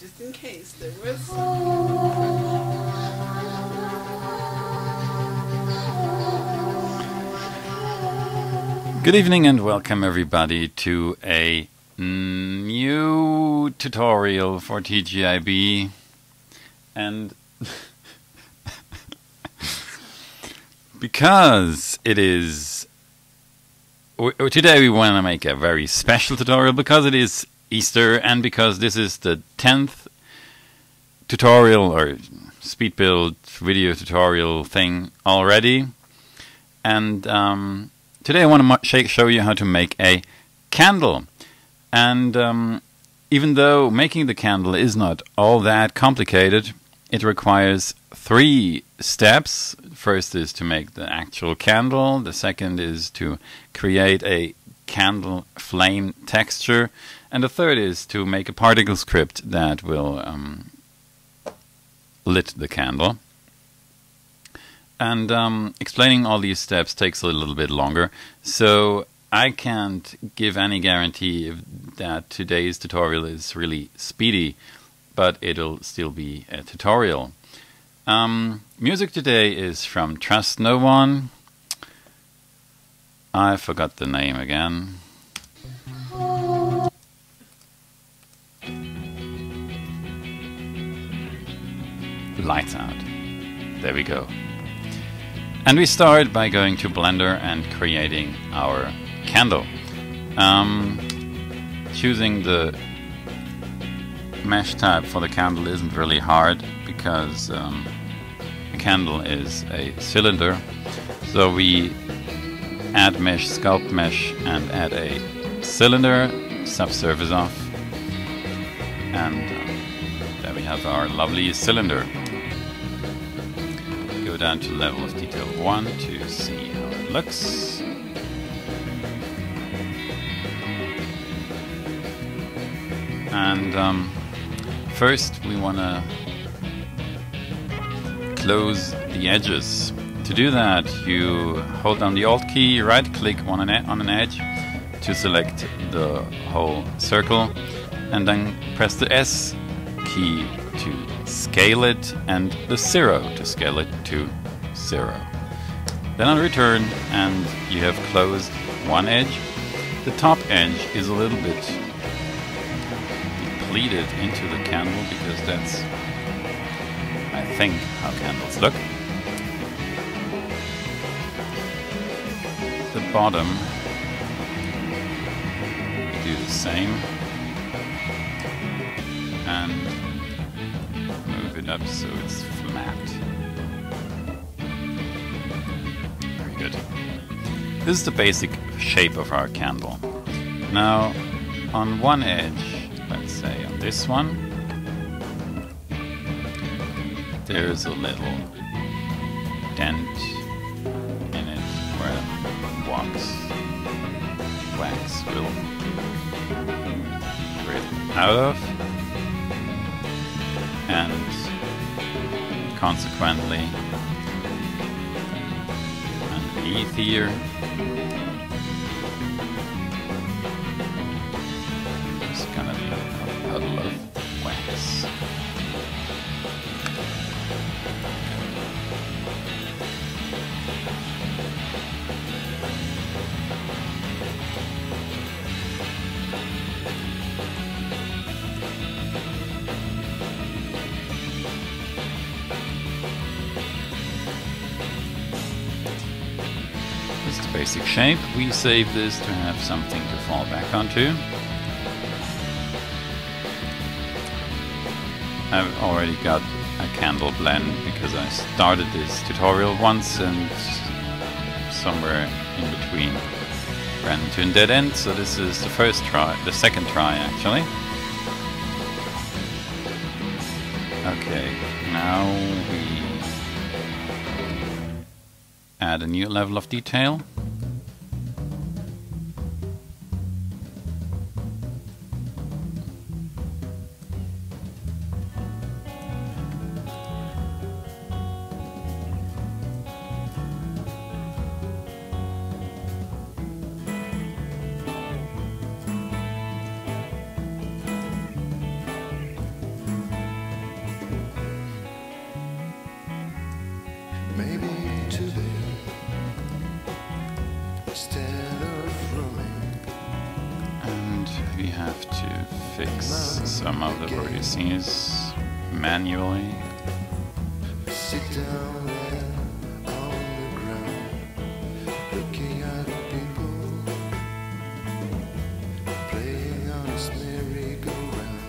just in case there was. Good evening and welcome everybody to a new tutorial for TGIB. And because it is... Today we want to make a very special tutorial because it is Easter and because this is the 10th tutorial or speed build video tutorial thing already. And today I want to show you how to make a candle. And even though making the candle is not all that complicated, it requires 3 steps. First is to make the actual candle. The second is to create a candle flame texture. And the third is to make a particle script that will lit the candle. And explaining all these steps takes a little bit longer. So I can't give any guarantee that today's tutorial is really speedy, but it'll still be a tutorial. Music today is from Trust No One. I forgot the name again. Lights out. There we go. And we start by going to Blender and creating our candle. Choosing the mesh type for the candle isn't really hard because a candle is a cylinder, so we add mesh, sculpt mesh, and add a cylinder, subsurface off, and there we have our lovely cylinder. Go down to level of detail 1 to see how it looks. And first, we want to close the edges. To do that, you hold down the Alt key, right-click on an edge to select the whole circle, and then press the S key to scale it, and the 0 to scale it to 0. Then on return, and you have closed one edge. The top edge is a little bit depleted into the candle because that's, I think, how candles look. The bottom, we do the same and move it up so it's flat. Very good. This is the basic shape of our candle. Now, on one edge, let's say on this one, there's a little dent in it where wax will drip out of, and consequently underneath here there's gonna be a puddle of wax. Basic shape. We save this to have something to fall back onto. I've already got a candle blend because I started this tutorial once and somewhere in between ran into a dead end, so this is the first try, the second try actually. Okay, now we add a new level of detail. to be instead of roaming. And we have to fix some of the vertices manually. Sit down there on the ground, looking at people playing on this merry-go-round.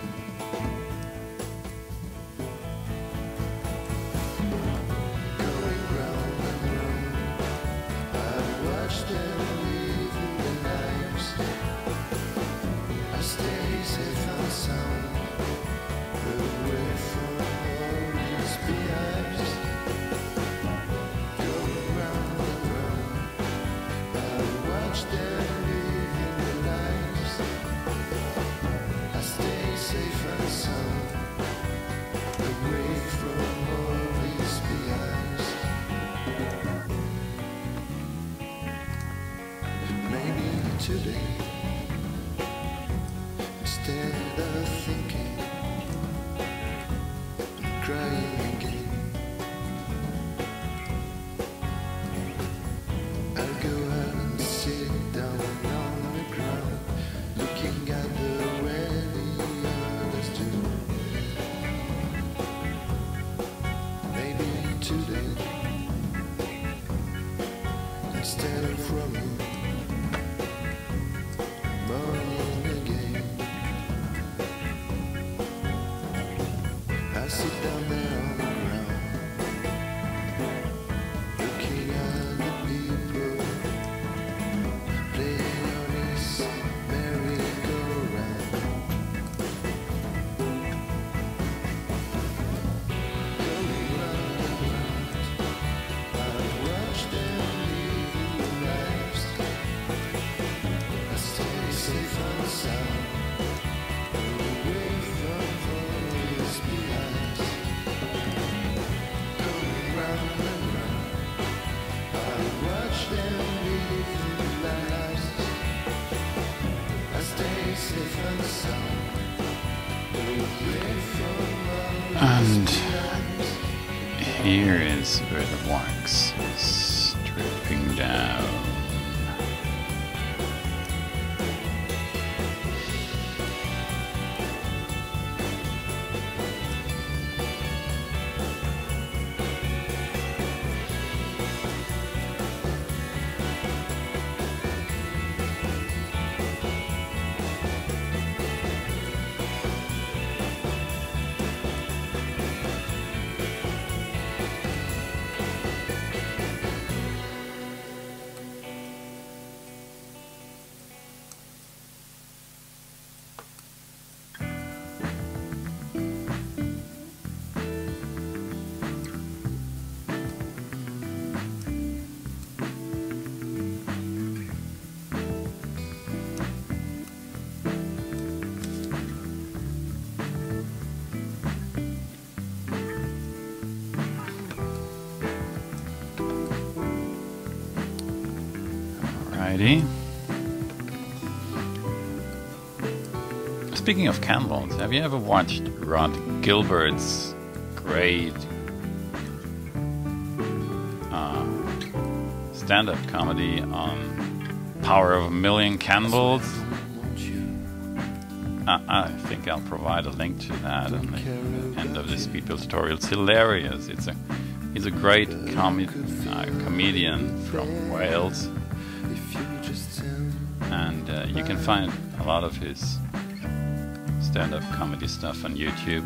Going round and round, I watch them living their lives. I stay safe and sound, away from all these beehives. Today, instead of thinking, I'm crying again. I'll go out and sit down on the ground, looking at the way the others do. Maybe today, instead of running, and here is where the wax is dripping down. Speaking of candles, have you ever watched Rod Gilbert's great stand-up comedy on Power of a Million Candles? I think I'll provide a link to that at the end of this video tutorial. It's hilarious. He's a great comedian from Wales. And you can find a lot of his stand-up comedy stuff on YouTube.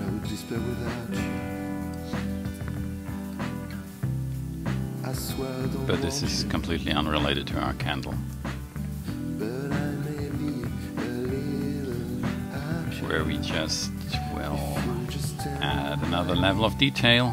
But this is completely unrelated to our candle. Where we just will add another level of detail.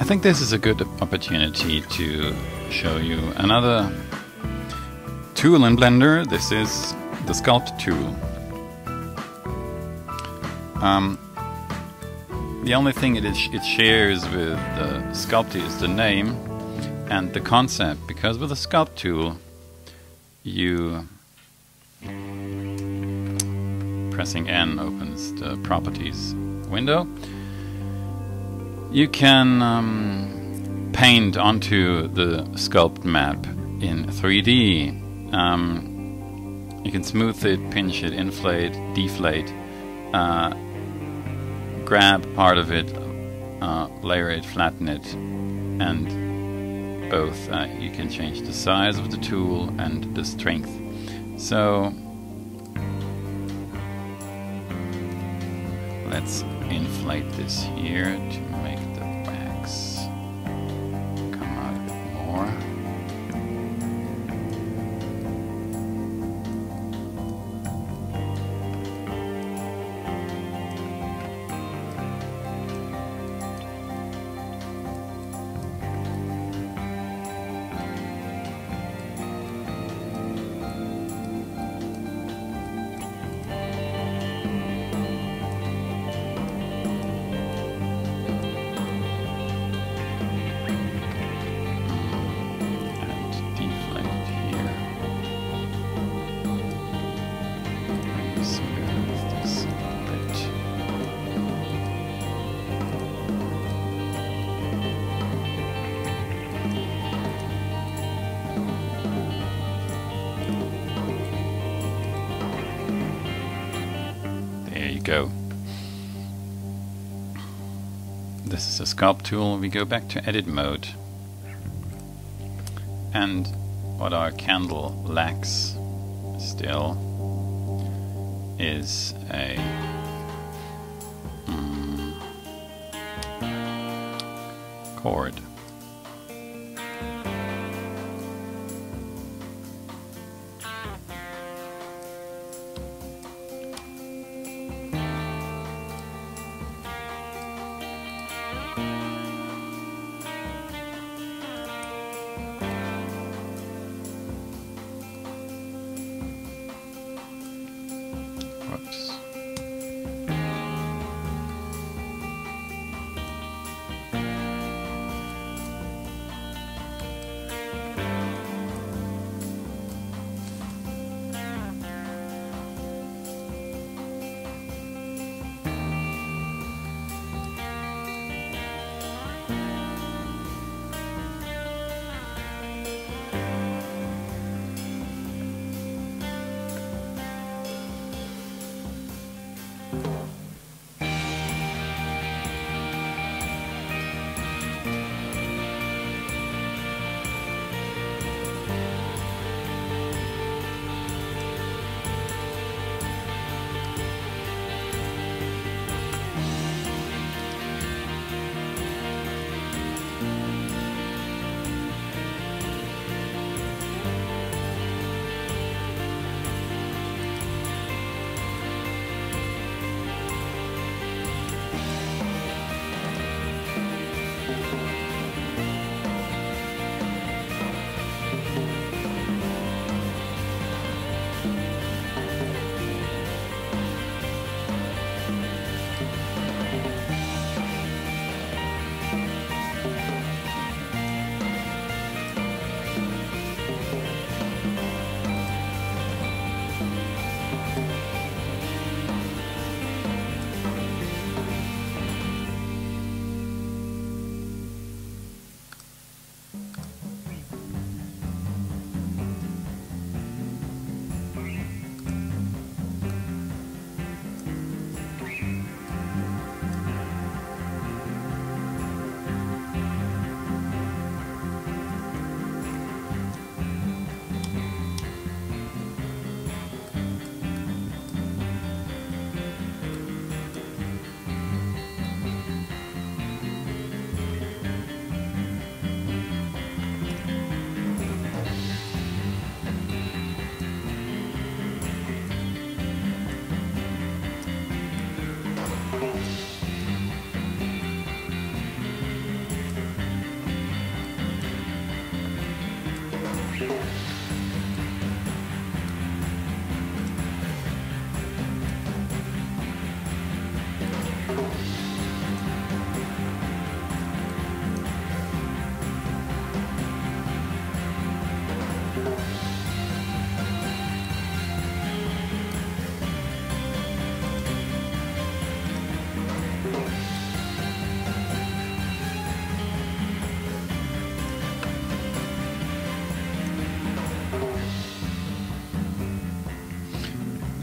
I think this is a good opportunity to show you another tool in Blender. This is the Sculpt tool. The only thing it shares with the Sculpt is the name and the concept, because with the Sculpt tool you pressing N opens the properties window. You can paint onto the Sculpt map in 3D. You can smooth it, pinch it, inflate, deflate, grab part of it, layer it, flatten it, and both. You can change the size of the tool and the strength. So let's inflate this here to make the wax come out a bit more. Go. This is a Sculpt tool. We go back to edit mode, and what our candle lacks still is a chord.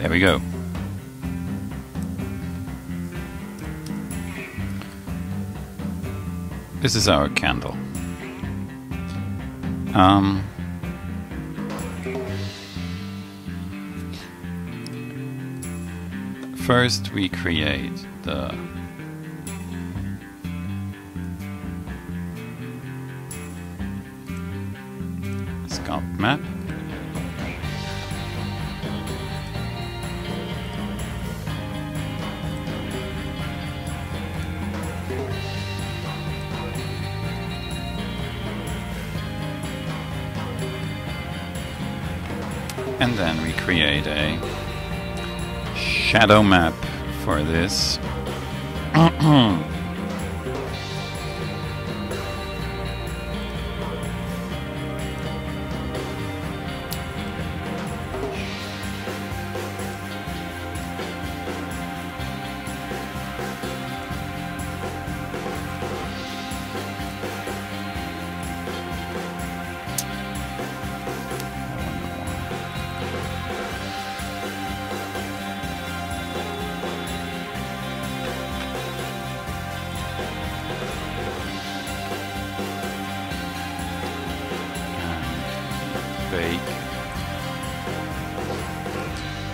There we go. This is our candle. First we create the sculpt map. And then we create a shadow map for this.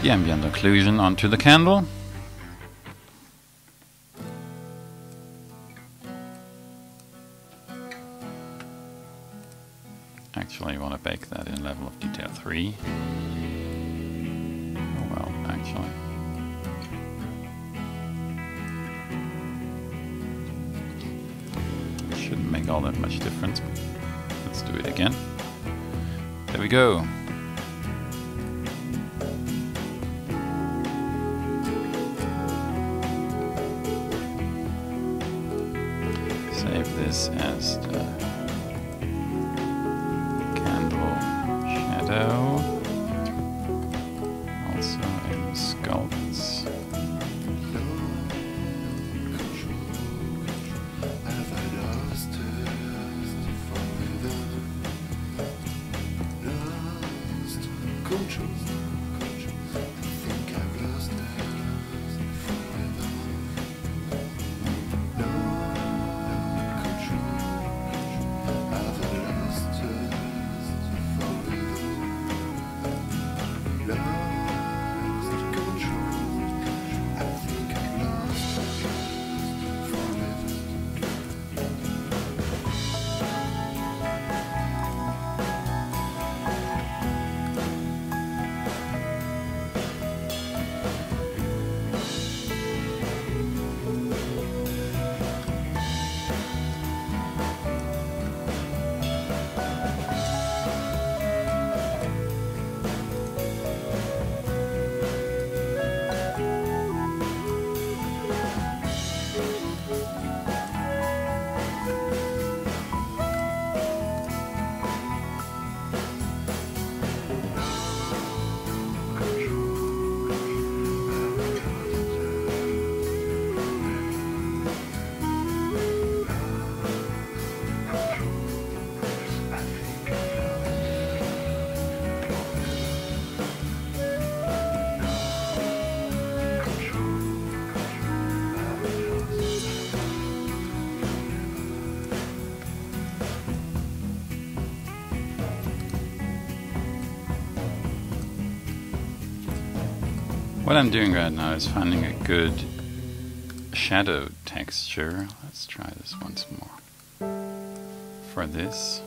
The ambient occlusion onto the candle. Actually, I want to bake that in level of detail 3. Oh well, actually. It shouldn't make all that much difference. Let's do it again. There we go. As the candle shadow, also in sculpts. What I'm doing right now is finding a good shadow texture. Let's try this once more for this.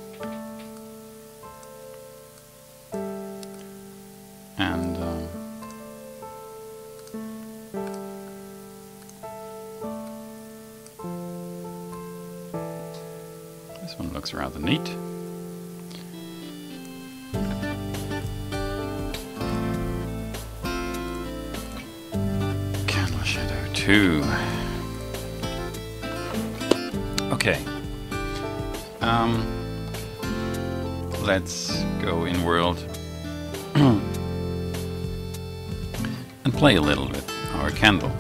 And this one looks rather neat. Okay, let's go in world and play a little with our candle.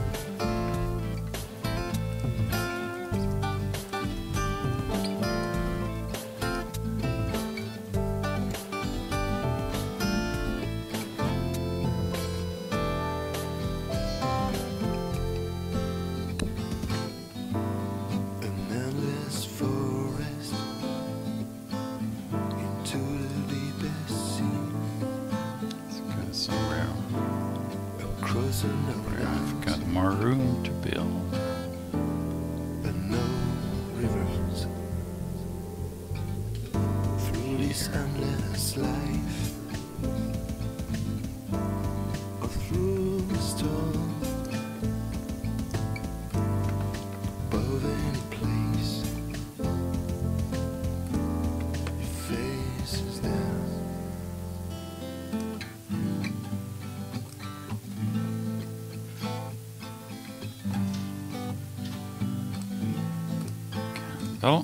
So.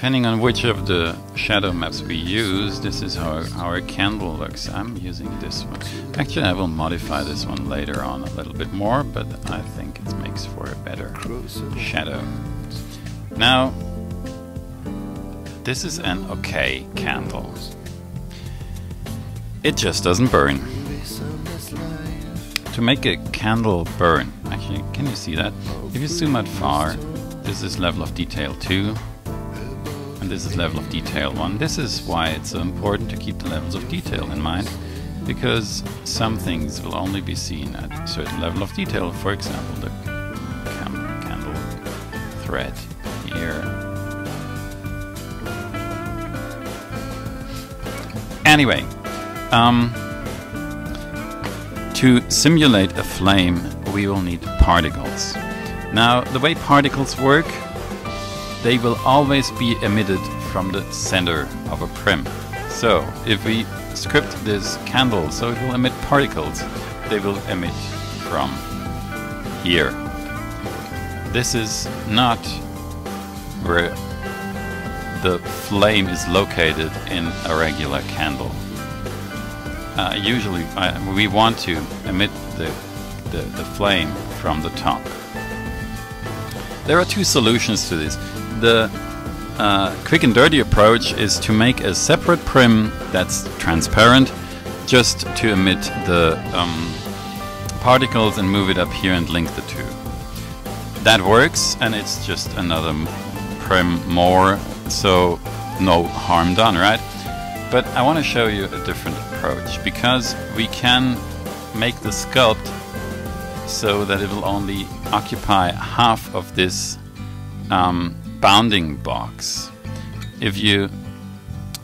Depending on which of the shadow maps we use, this is how our candle looks. I'm using this one. Actually, I will modify this one later on a little bit more, but I think it makes for a better shadow. Now, this is an okay candle. It just doesn't burn. To make a candle burn, actually, can you see that? If you zoom out far, this is level of detail 2. And this is level of detail 1. This is why it's so important to keep the levels of detail in mind, because some things will only be seen at a certain level of detail. For example, the candle thread here. Anyway, to simulate a flame, we will need particles. Now, the way particles work, they will always be emitted from the center of a prim. So if we script this candle so it will emit particles, they will emit from here. This is not where the flame is located in a regular candle. Usually we want to emit the flame from the top. There are two solutions to this. The quick and dirty approach is to make a separate prim that's transparent, just to emit the particles and move it up here and link the two. That works, and it's just another prim more, so no harm done, right? But I want to show you a different approach, because we can make the sculpt so that it will only occupy half of this bounding box. If you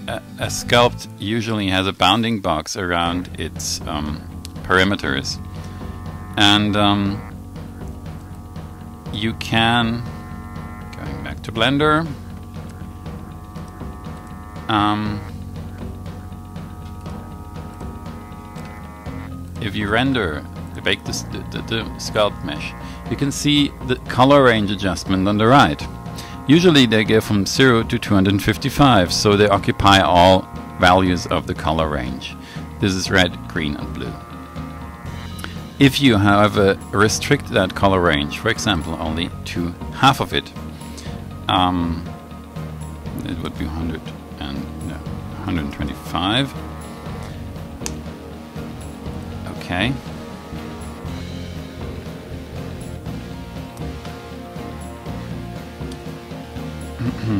a sculpt usually has a bounding box around its perimeters, and you can, going back to Blender, if you render, bake the sculpt mesh, you can see the color range adjustment on the right. Usually they go from 0 to 255, so they occupy all values of the color range. This is red, green and blue. If you, however, restrict that color range, for example, only to half of it, it would be 125. Okay. Okay,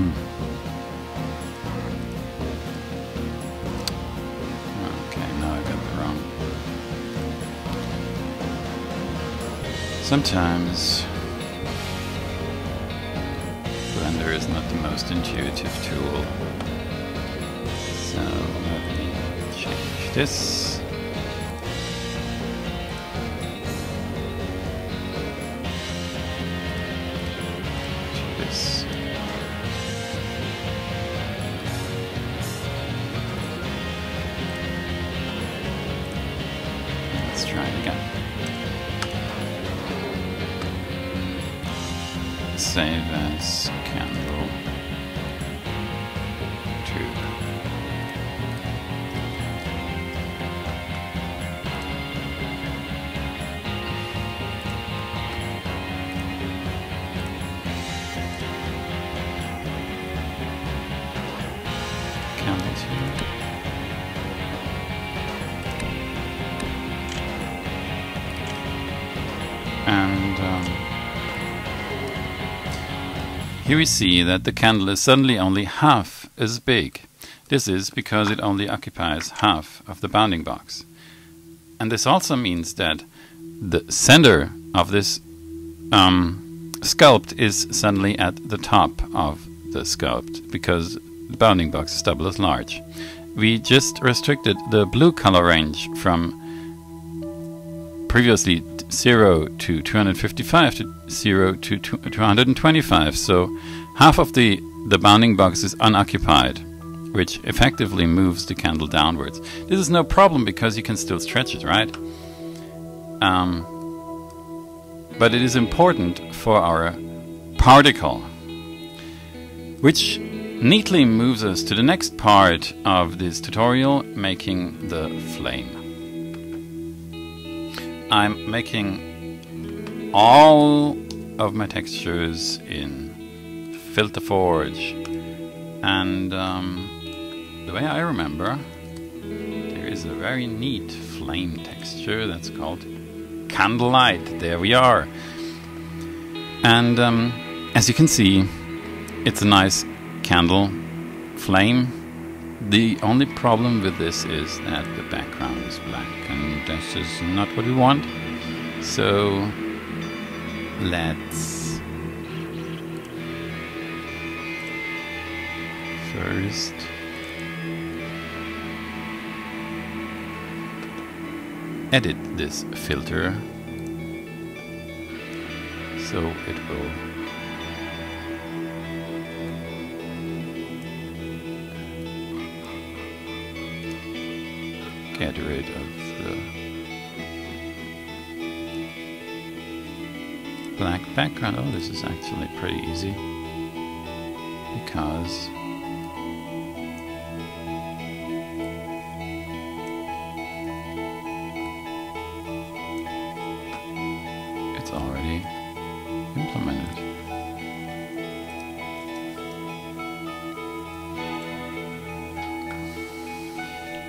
now I got the wrong. Sometimes Blender is not the most intuitive tool. So let me change this. Save as candle tube. Candle tube. Here we see that the candle is suddenly only half as big. This is because it only occupies half of the bounding box. And this also means that the center of this sculpt is suddenly at the top of the sculpt, because the bounding box is double as large. We just restricted the blue color range from previously 0 to 255 to 0 to 225, so half of the bounding box is unoccupied, which effectively moves the candle downwards. This is no problem because you can still stretch it, right? But it is important for our particle, which neatly moves us to the next part of this tutorial, making the flame. I'm making all of my textures in Filterforge, and the way I remember, there is a very neat flame texture that's called Candlelight. There we are. And as you can see, it's a nice candle flame. The only problem with this is that the background is black, and that's just not what we want. So let's first edit this filter so it will get rid of the black background. Oh, this is actually pretty easy because it's already implemented.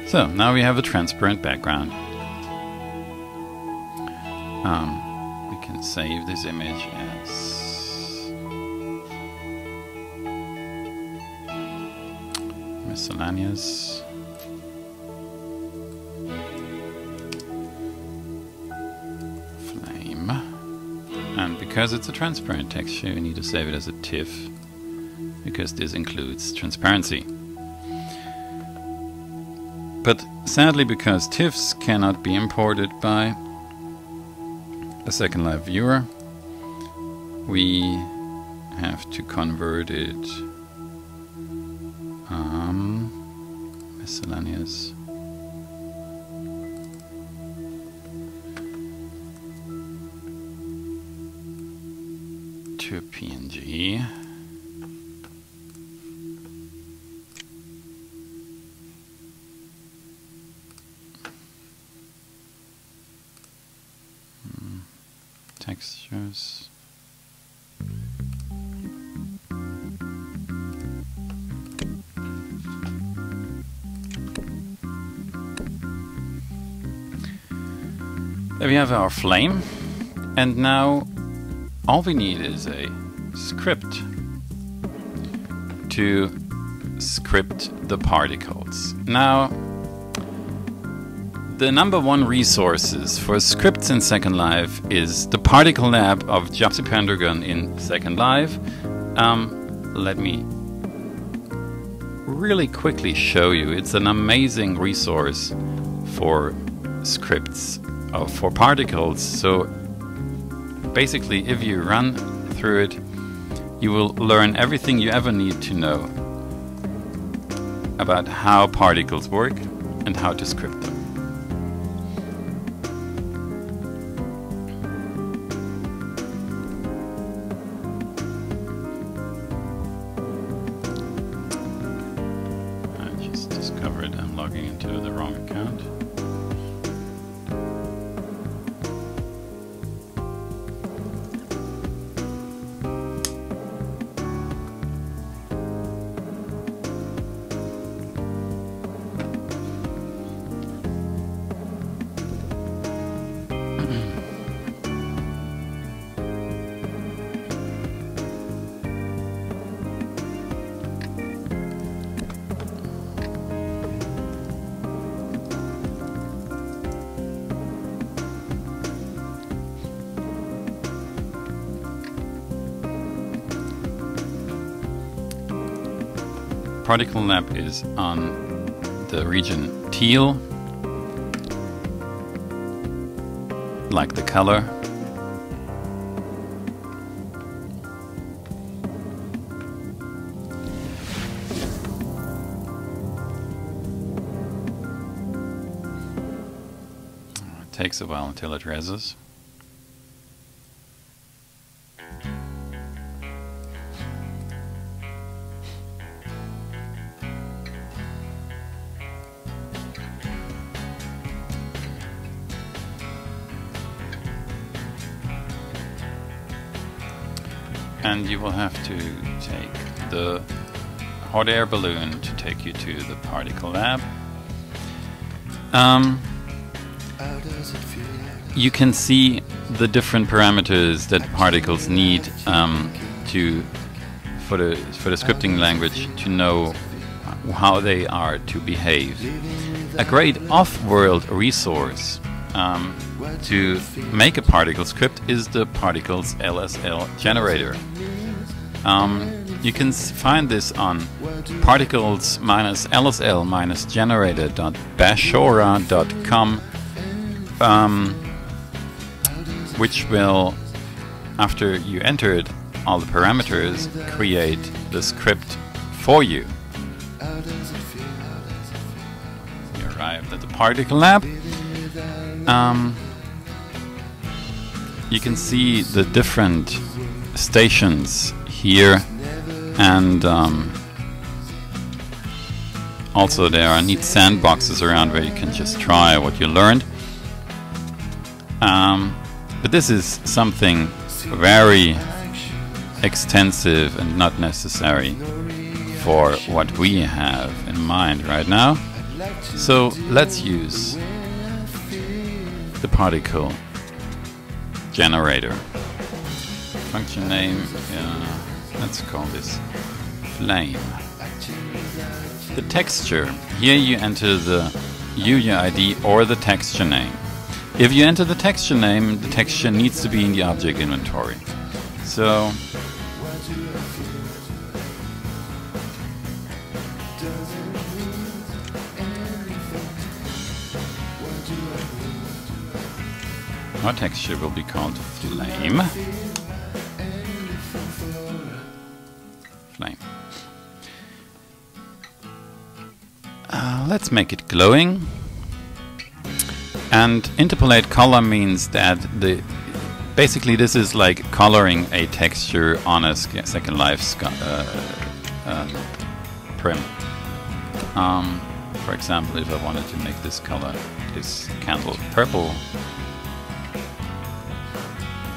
So now we have a transparent background. We can save this image as miscellaneous. Because it's a transparent texture, you need to save it as a TIFF, because this includes transparency. But sadly, because TIFFs cannot be imported by a Second Life viewer, we have to convert it miscellaneous. To a PNG. Textures. There we have our flame, and now all we need is a script to script the particles. Now, the #1 resources for scripts in Second Life is the particle lab of Jopsy Pendragon in Second Life. Let me really quickly show you. It's an amazing resource for scripts for particles. So basically, if you run through it, you will learn everything you ever need to know about how particles work and how to script them. I just discovered I'm logging into the wrong account. particle map is on the region teal, like the color. It takes a while until it reses. And you will have to take the hot air balloon to take you to the particle lab. You can see the different parameters that particles need for the scripting language to know how they are to behave. A great off-world resource to make a particle script is the Particles LSL generator. You can find this on particles-lsl-generator.bashora.com, which will, after you entered all the parameters, create the script for you. You arrived at the particle lab. You can see the different stations here, and also there are neat sandboxes around where you can just try what you learned. But this is something very extensive and not necessary for what we have in mind right now. So let's use the particle generator. Function name, let's call this flame. The texture, here you enter the UUID or the texture name. If you enter the texture needs to be in the object inventory. So our texture will be called flame. Let's make it glowing. And interpolate color means that the basically this is like coloring a texture on a Second Life prim. For example, if I wanted to make this color, this candle purple.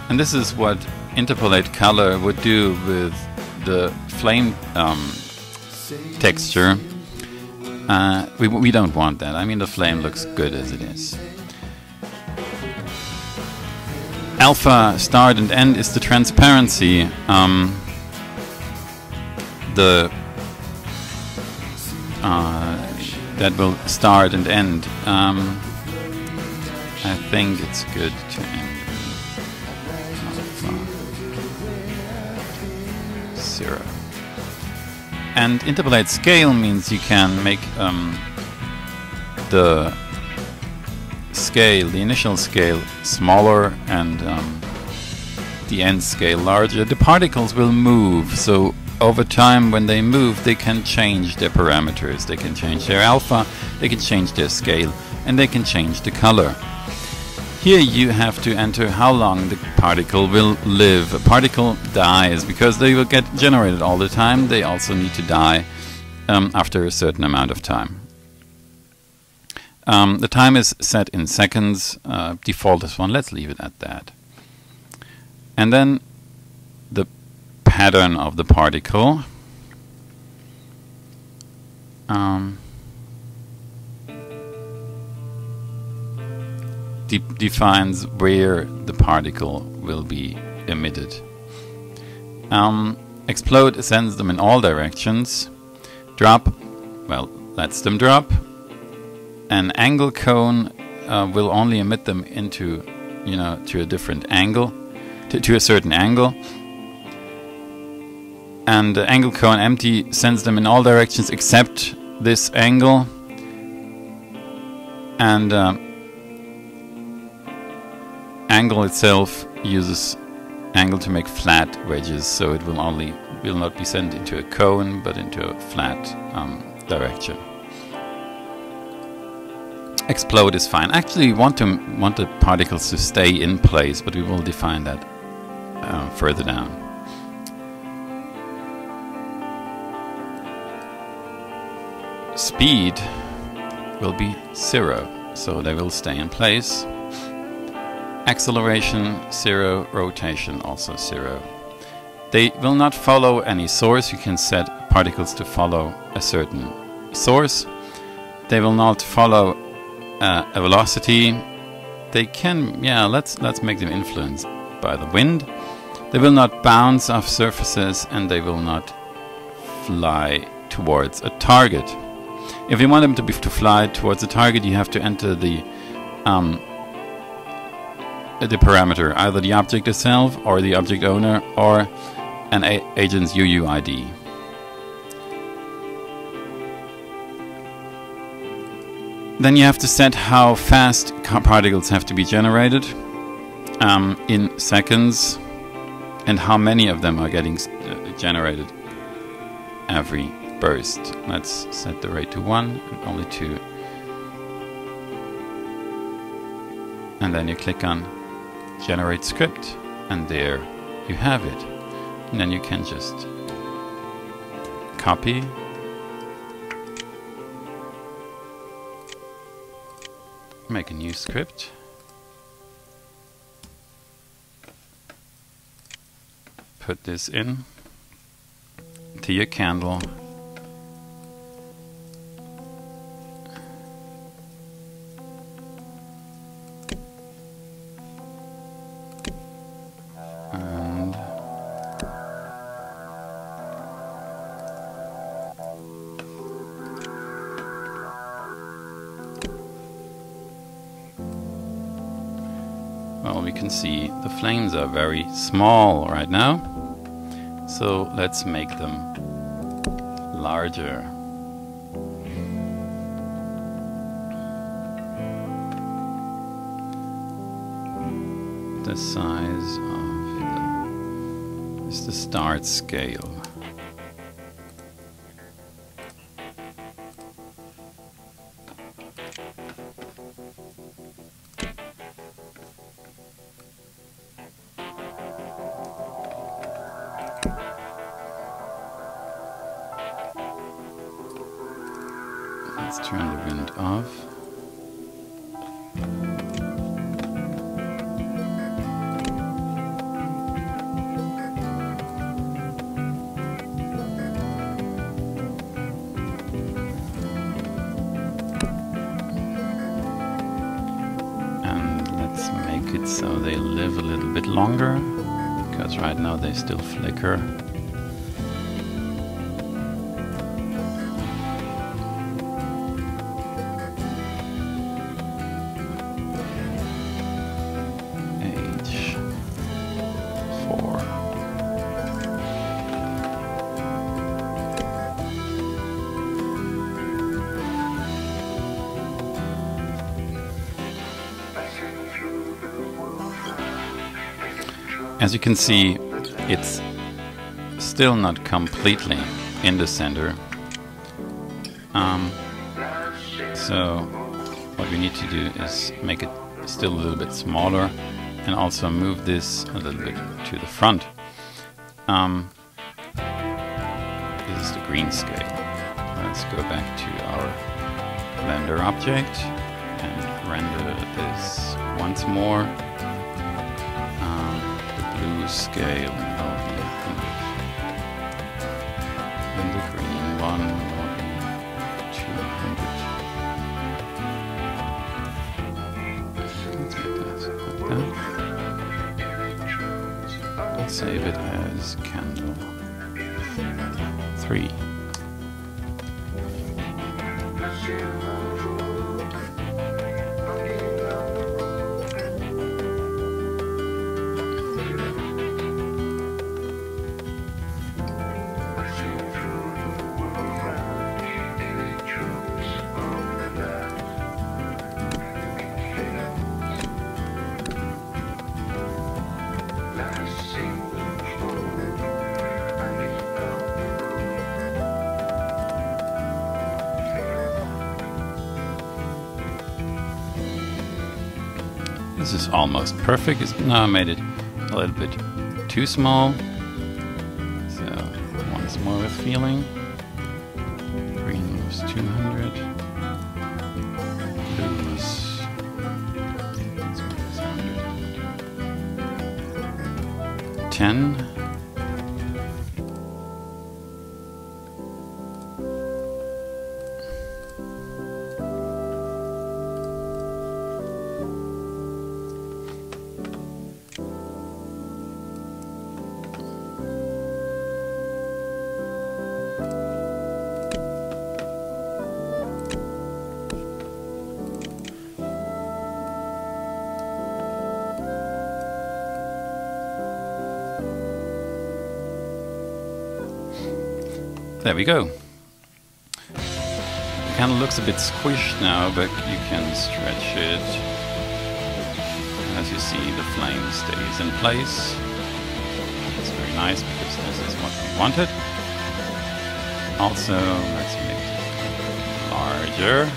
And this is what interpolate color would do with the flame texture. We don't want that. I mean, the flame looks good as it is. Alpha, start and end is the transparency. That will start and end. I think it's good to end. Zero. And interpolate scale means you can make the scale, the initial scale, smaller and the end scale larger. The particles will move, so over time when they move they can change their parameters, they can change their alpha, they can change their scale, and they can change the color. Here you have to enter how long the particle will live. A particle dies because they will get generated all the time. They also need to die after a certain amount of time. The time is set in seconds. Default is one. Let's leave it at that. And then the pattern of the particle. Defines where the particle will be emitted. Explode sends them in all directions. Drop, well, lets them drop. An angle cone will only emit them into, you know, to a different angle, to a certain angle. and the angle cone empty sends them in all directions except this angle. And angle itself uses angle to make flat wedges, so it will not be sent into a cone but into a flat direction. Explode is fine. Actually, we want the particles to stay in place, but we will define that further down. Speed will be 0, so they will stay in place. Acceleration 0, rotation also 0. They will not follow any source. You can set particles to follow a certain source. They will not follow a velocity. They can, let's make them influenced by the wind. They will not bounce off surfaces, and they will not fly towards a target. If you want them to fly towards a target, you have to enter the parameter, either the object itself or the object owner or an agent's UUID. Then you have to set how fast particles have to be generated in seconds and how many of them are getting generated every burst. Let's set the rate to 1 and only 2. And then you click on generate script, and there you have it. And then you can just copy . Make a new script . Put this in to your candle and well, we can see the flames are very small right now, so let's make them larger. The size of the start scale. Let's turn the wind off. So they live a little bit longer, because right now they still flicker. As you can see, it's still not completely in the center. So what we need to do is make it still a little bit smaller and also move this a little bit to the front. This is the green scale. Let's go back to our Blender object and render this once more. Scale and the green one will be 200. Let's make that like that. Let's save it as candle 3. This is almost perfect. No, I made it a little bit too small. So once more with feeling. Green was 200. Blue was 10. There we go. It kind of looks a bit squished now, but you can stretch it. As you see, the flame stays in place. It's very nice because this is what we wanted. Also, let's make it larger.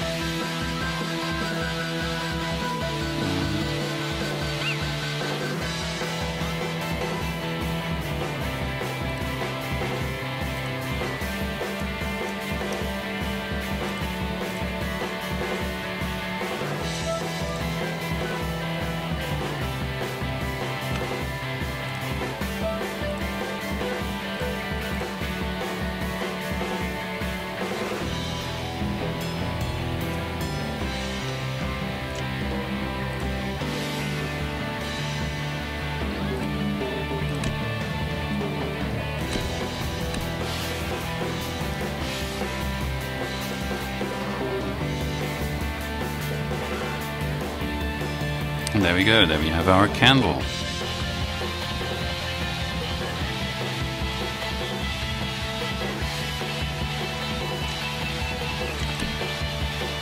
There we go, there we have our candle.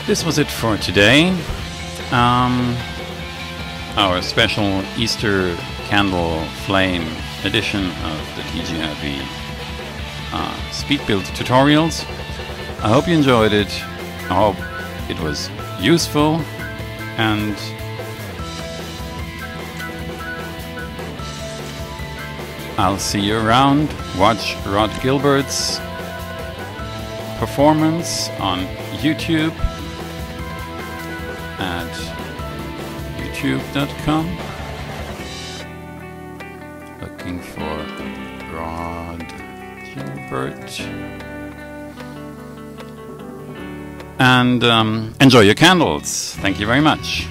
This was it for today. Our special Easter candle flame edition of the TGIB speed build tutorials. I hope you enjoyed it. I hope it was useful, and I'll see you around. Watch Rod Gilbert's performance on YouTube at youtube.com. Looking for Rod Gilbert. And enjoy your candles. Thank you very much.